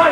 Do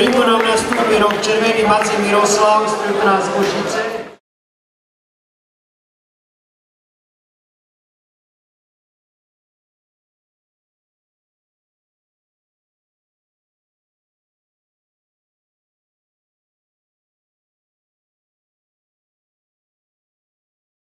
ringu nám nastúpi Miroslav z Košice.